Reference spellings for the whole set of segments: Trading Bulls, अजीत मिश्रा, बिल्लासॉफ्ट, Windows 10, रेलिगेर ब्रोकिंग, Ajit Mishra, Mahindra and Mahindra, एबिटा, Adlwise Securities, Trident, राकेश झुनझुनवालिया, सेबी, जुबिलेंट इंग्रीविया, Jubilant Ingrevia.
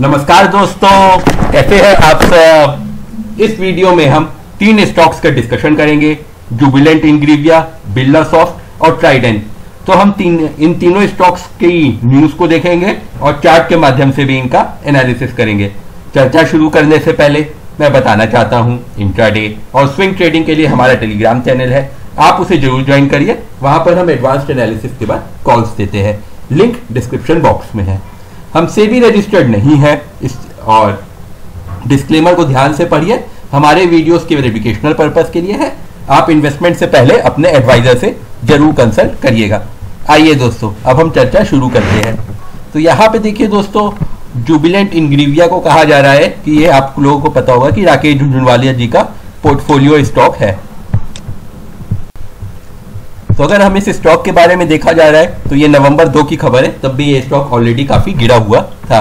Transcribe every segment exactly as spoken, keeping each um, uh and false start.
नमस्कार दोस्तों, कैसे हैं आप सब। इस वीडियो में हम तीन स्टॉक्स का डिस्कशन करेंगे, जुबिलेंट इंग्रीविया, बिल्लासॉफ्ट और ट्राइडेंट। तो हम तीन इन तीनों स्टॉक्स की न्यूज को देखेंगे और चार्ट के माध्यम से भी इनका एनालिसिस करेंगे। चर्चा शुरू करने से पहले मैं बताना चाहता हूं, इंट्राडे और स्विंग ट्रेडिंग के लिए हमारा टेलीग्राम चैनल है, आप उसे जरूर ज्वाइन करिए। वहां पर हम एडवांस्ड एनालिसिस के बाद कॉल्स देते हैं, लिंक डिस्क्रिप्शन बॉक्स में है। हम सेबी रजिस्टर्ड नहीं है इस, और डिस्क्लेमर को ध्यान से पढ़िए, हमारे वीडियोस के वेरिफिकेशनल पर्पस के लिए है। आप इन्वेस्टमेंट से पहले अपने एडवाइजर से जरूर कंसल्ट करिएगा। आइए दोस्तों, अब हम चर्चा शुरू करते हैं। तो यहाँ पे देखिए दोस्तों, जुबिलेंट इंग्रीविया को कहा जा रहा है कि ये आप लोगों को पता होगा कि राकेश झुनझुनवालिया जी का पोर्टफोलियो स्टॉक है। तो अगर हम इस स्टॉक के बारे में देखा जा रहा है तो ये नवंबर दो की खबर है, तब भी ये स्टॉक ऑलरेडी काफी गिरा हुआ था।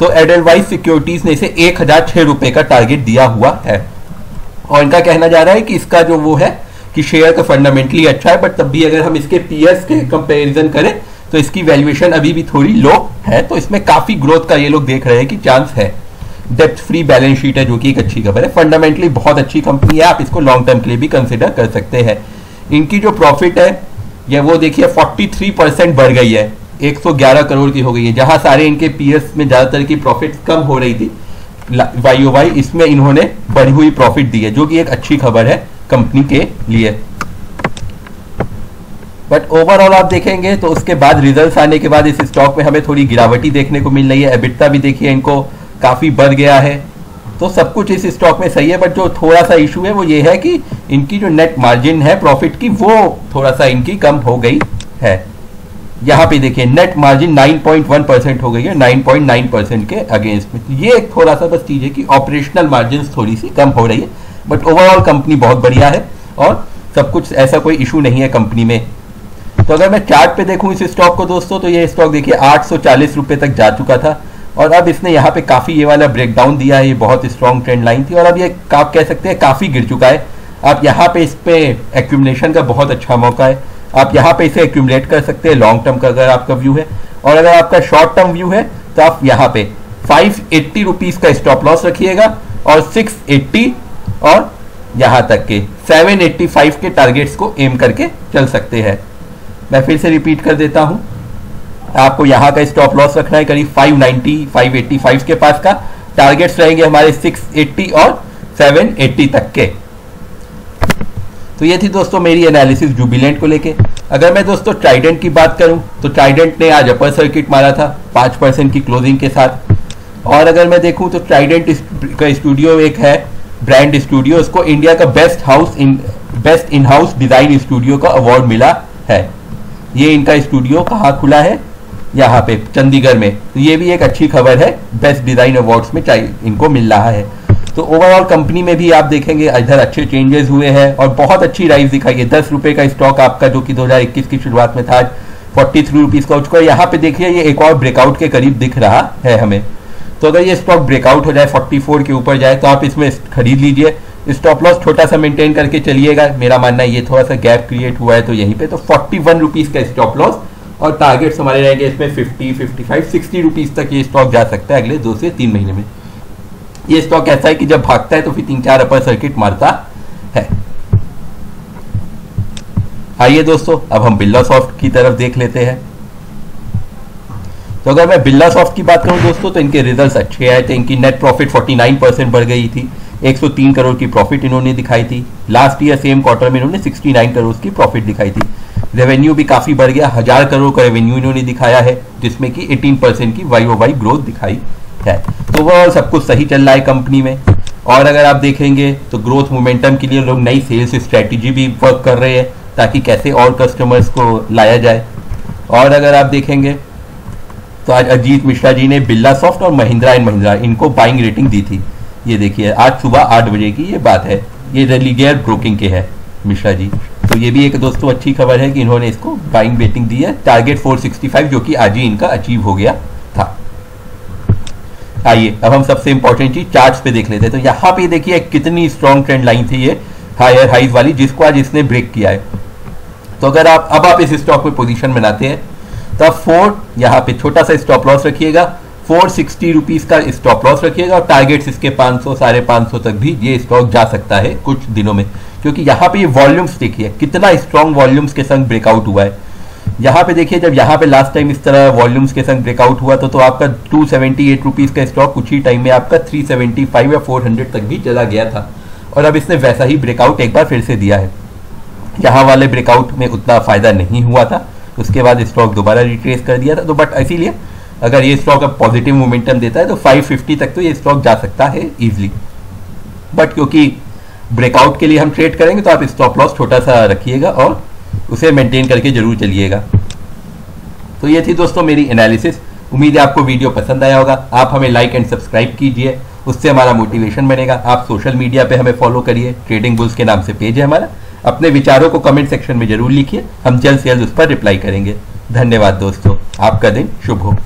तो एडलवाइज सिक्योरिटीज ने इसे एक हजार छह रुपए का टारगेट दिया हुआ है और इनका कहना जा रहा है कि इसका जो वो है कि शेयर का फंडामेंटली अच्छा है, बट तब भी अगर हम इसके पीएस के कंपेरिजन करें तो इसकी वैल्यूएशन अभी भी थोड़ी लो है। तो इसमें काफी ग्रोथ का ये लोग देख रहे हैं कि चांस है। डेप्थ फ्री बैलेंस शीट है, जो कि एक अच्छी खबर है। फंडामेंटली बहुत अच्छी कंपनी है, आप इसको लॉन्ग टर्म के लिए भी कंसिडर कर सकते हैं। इनकी जो प्रॉफिट है ये वो देखिए तैंतालीस परसेंट बढ़ गई है, एक सौ ग्यारह करोड़ की हो गई है। जहां सारे इनके पीएस में ज़्यादातर की प्रॉफिट कम हो रही थी वाईओवाई, इसमें इन्होंने बढ़ी हुई प्रॉफिट दी है, जो कि एक अच्छी खबर है कंपनी के लिए। बट ओवरऑल आप देखेंगे तो उसके बाद रिजल्ट्स आने के बाद इस स्टॉक में हमें थोड़ी गिरावटी देखने को मिल रही है। एबिटा भी देखिए इनको काफ़ी बढ़ गया है, तो सब कुछ इस स्टॉक में सही है। बट जो थोड़ा सा इशू है वो ये है कि इनकी जो नेट मार्जिन है प्रॉफिट की, वो थोड़ा सा इनकी कम हो गई है। यहाँ पे देखिए नेट मार्जिन नौ पॉइंट एक परसेंट हो गई है नौ पॉइंट नौ परसेंट के अगेंस्ट में। ये एक थोड़ा सा बस चीज़ है कि ऑपरेशनल मार्जिन थोड़ी सी कम हो रही है, बट ओवरऑल कंपनी बहुत बढ़िया है और सब कुछ, ऐसा कोई इशू नहीं है कंपनी में। तो अगर मैं चार्ट पे देखूँ इस स्टॉक को दोस्तों, तो ये स्टॉक देखिए आठ सौ चालीस रुपये तक जा चुका था और अब इसने यहाँ पे काफ़ी ये वाला ब्रेकडाउन दिया है। ये बहुत स्ट्रॉन्ग ट्रेंड लाइन थी और अब ये आप कह सकते हैं काफ़ी गिर चुका है। आप यहाँ पे इस पर एक्यूमुलेशन का बहुत अच्छा मौका है, आप यहाँ पे इसे एक्यूमुलेट कर सकते हैं लॉन्ग टर्म का अगर आपका व्यू है। और अगर आपका शॉर्ट टर्म व्यू है तो आप यहाँ पे फाइव एट्टी रुपीज़ का स्टॉप लॉस रखिएगा और सिक्स एट्टी और यहाँ तक के सेवन एट्टी फाइव के टारगेट्स को एम करके चल सकते हैं। मैं फिर से रिपीट कर देता हूँ, आपको यहाँ का स्टॉप लॉस रखना है करीब पाँच सौ नब्बे, पाँच सौ पचासी के पास का। टारगेट्स रहेंगे हमारे छह सौ अस्सी और सात सौ अस्सी तक के। तो ये थी दोस्तों मेरी एनालिसिस जुबिलेंट को लेके। अगर मैं दोस्तों ट्राइडेंट की बात करूं तो ट्राइडेंट ने आज अपर सर्किट मारा था पाँच परसेंट की क्लोजिंग के साथ। और अगर मैं देखूं तो ट्राइडेंट का स्टूडियो एक है, ब्रांड स्टूडियो, उसको इंडिया का best house in best in house design studio का अवार्ड मिला है। ये इनका स्टूडियो कहाँ खुला है, यहाँ पे चंडीगढ़ में। तो ये भी एक अच्छी खबर है, बेस्ट डिजाइन अवार्ड्स में इनको मिल रहा है। तो ओवरऑल कंपनी में भी आप देखेंगे इधर अच्छे चेंजेस हुए हैं और बहुत अच्छी राइज दिखाई है। दस रुपये का स्टॉक आपका जो कि दो हज़ार इक्कीस की शुरुआत में था, फोर्टी थ्री रुपीज़ का उचका। यहाँ पे देखिए ये एक और ब्रेकआउट के करीब दिख रहा है हमें। तो अगर ये स्टॉक ब्रेकआउट हो जाए, फोर्टी फोर के ऊपर जाए, तो आप इसमें खरीद लीजिए। स्टॉप लॉस छोटा सा मेनटेन करके चलिएगा। मेरा मानना है ये थोड़ा सा गैप क्रिएट हुआ है तो यहीं पर तो फोर्टी वन रुपीज़ का स्टॉप लॉस और टारगेट्स हमारे रहेंगे इसमें पचास, पचपन, साठ रुपीस तक ये स्टॉक जा सकता है अगले दो से तीन महीने में। ये स्टॉक ऐसा है कि जब भागता है तो फिर तीन चार अपर सर्किट मारता है। आइए दोस्तों, अब हम बिल्लासॉफ्ट की तरफ देख लेते हैं। तो अगर मैं बिल्लासॉफ्ट की बात करूं दोस्तों तो इनके रिजल्ट्स अच्छे आए थे। इनकी नेट प्रॉफिट उनचास परसेंट बढ़ गई थी, एक सौ तीन करोड़ की प्रॉफिट इन्होंने दिखाई थी। लास्ट ईयर सेम क्वार्टर में इन्होंने उनहत्तर करोड़ की प्रॉफिट दिखाई थी। रेवेन्यू भी काफ़ी बढ़ गया, हजार करोड़ का रेवेन्यू इन्होंने दिखाया है, जिसमें कि अठारह परसेंट की वाई ओ वाई ग्रोथ दिखाई है। तो वह सब कुछ सही चल रहा है कंपनी में। और अगर आप देखेंगे तो ग्रोथ मोमेंटम के लिए लोग नई सेल्स स्ट्रैटेजी भी वर्क कर रहे हैं ताकि कैसे और कस्टमर्स को लाया जाए। और अगर आप देखेंगे तो आज अजीत मिश्रा जी ने बिल्लासॉफ्ट और महिंद्रा एंड महिंद्रा इनको बाइंग रेटिंग दी थी। ये देखिए आज सुबह आठ बजे की ये बात है, ये रेलिगेर ब्रोकिंग के है मिश्रा जी। तो ये भी एक दोस्तों अच्छी खबर है कि इन्होंने इसको बाइंग बेटिंग दी है। टारगेट चार सौ पैंसठ जो कि आज ही इनका अचीव हो गया था। आइए अब हम सबसे इंपॉर्टेंट चीज चार्ट्स पे देख लेते हैं। तो यहाँ पे देखिए कितनी स्ट्रॉन्ग ट्रेंड लाइन थी ये हायर हाइज वाली, जिसको आज इसने ब्रेक किया है। तो अगर आप अब आप इस स्टॉक में पोजिशन बनाते हैं तो आप फोर यहाँ पे छोटा सा स्टॉप लॉस रखिएगा, फोर सिक्सटी रुपीज का स्टॉप लॉस रखिएगा और टारगेट्स इसके पाँच सौ साढ़े पाँच सौ तक भी ये स्टॉक जा सकता है कुछ दिनों में, क्योंकि यहाँ पे ये वॉल्यूम्स देखिए कितना स्ट्रांग वॉल्यूम्स के संग ब्रेकआउट हुआ है। यहाँ पे देखिए जब यहाँ पे लास्ट टाइम इस तरह वॉल्यूम्स के संग ब्रेकआउट हुआ तो, तो आपका टू सेवेंटी एट रुपीज का स्टॉक कुछ ही टाइम में आपका थ्री सेवेंटी फाइव या फोर हंड्रेड तक भी चला गया था, और अब इसने वैसा ही ब्रेकआउट एक बार फिर से दिया है। यहाँ वाले ब्रेकआउट में उतना फायदा नहीं हुआ था, उसके बाद स्टॉक दोबारा रिट्रेस कर दिया था। तो बट इसीलिए अगर ये स्टॉक अब पॉजिटिव मोमेंटम देता है तो फाइव फिफ्टी तक तो ये स्टॉक जा सकता है इजीली, बट क्योंकि ब्रेकआउट के लिए हम ट्रेड करेंगे तो आप स्टॉप लॉस छोटा सा रखिएगा और उसे मेंटेन करके जरूर चलिएगा। तो ये थी दोस्तों मेरी एनालिसिस, उम्मीद है आपको वीडियो पसंद आया होगा। आप हमें लाइक एंड सब्सक्राइब कीजिए, उससे हमारा मोटिवेशन बनेगा। आप सोशल मीडिया पे हमें फॉलो करिए, ट्रेडिंग बुल्स के नाम से पेज है हमारा। अपने विचारों को कमेंट सेक्शन में जरूर लिखिए, हम जल्द से जल्द उस पर रिप्लाई करेंगे। धन्यवाद दोस्तों, आपका दिन शुभ हो।